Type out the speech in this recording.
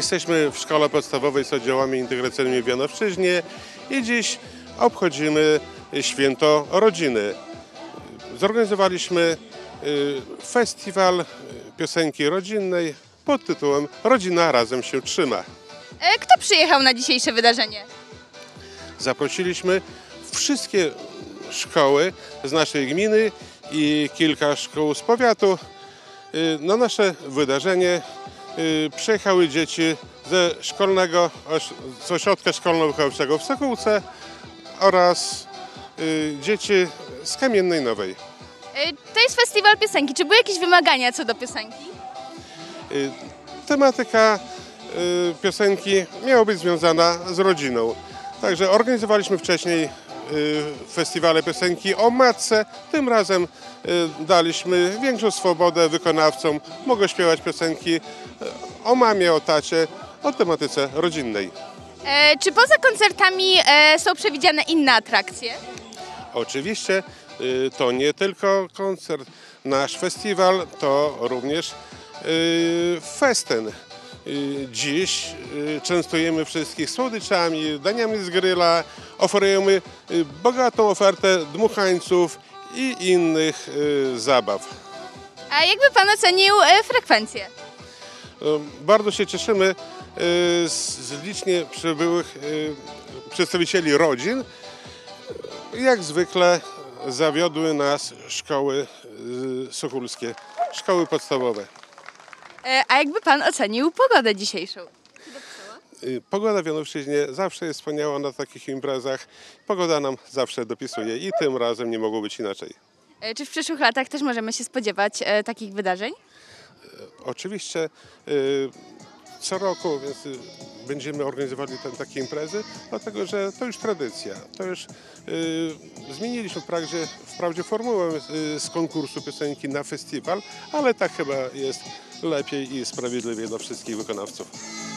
Jesteśmy w Szkole Podstawowej z oddziałami integracyjnymi w Janowszczyźnie i dziś obchodzimy Święto Rodziny. Zorganizowaliśmy Festiwal Piosenki Rodzinnej pod tytułem Rodzina razem się trzyma. Kto przyjechał na dzisiejsze wydarzenie? Zaprosiliśmy wszystkie szkoły z naszej gminy i kilka szkół z powiatu. Na nasze wydarzenie przyjechały dzieci z ośrodka szkolno-wychowawczego w Sokółce oraz dzieci z Kamiennej Nowej. To jest festiwal piosenki. Czy były jakieś wymagania co do piosenki? Tematyka piosenki miała być związana z rodziną. Także organizowaliśmy wcześniej festiwale piosenki o matce. Tym razem daliśmy większą swobodę wykonawcom. Mogą śpiewać piosenki o mamie, o tacie, o tematyce rodzinnej. Czy poza koncertami są przewidziane inne atrakcje? Oczywiście. To nie tylko koncert. Nasz festiwal to również festyn. Dziś częstujemy wszystkich słodyczami, daniami z grilla, oferujemy bogatą ofertę dmuchańców i innych zabaw. A jakby Pan ocenił frekwencję? Bardzo się cieszymy z licznie przybyłych przedstawicieli rodzin. Jak zwykle zawiodły nas szkoły sokólskie, szkoły podstawowe. A jakby Pan ocenił pogodę dzisiejszą? Pogoda w Janowszczyźnie zawsze jest wspaniała na takich imprezach. Pogoda nam zawsze dopisuje i tym razem nie mogło być inaczej. Czy w przyszłych latach też możemy się spodziewać takich wydarzeń? Oczywiście. Co roku więc będziemy organizowali takie imprezy, dlatego że to już tradycja. To już zmieniliśmy wprawdzie formułę z konkursu piosenki na festiwal, ale tak chyba jest lepiej i sprawiedliwie dla wszystkich wykonawców.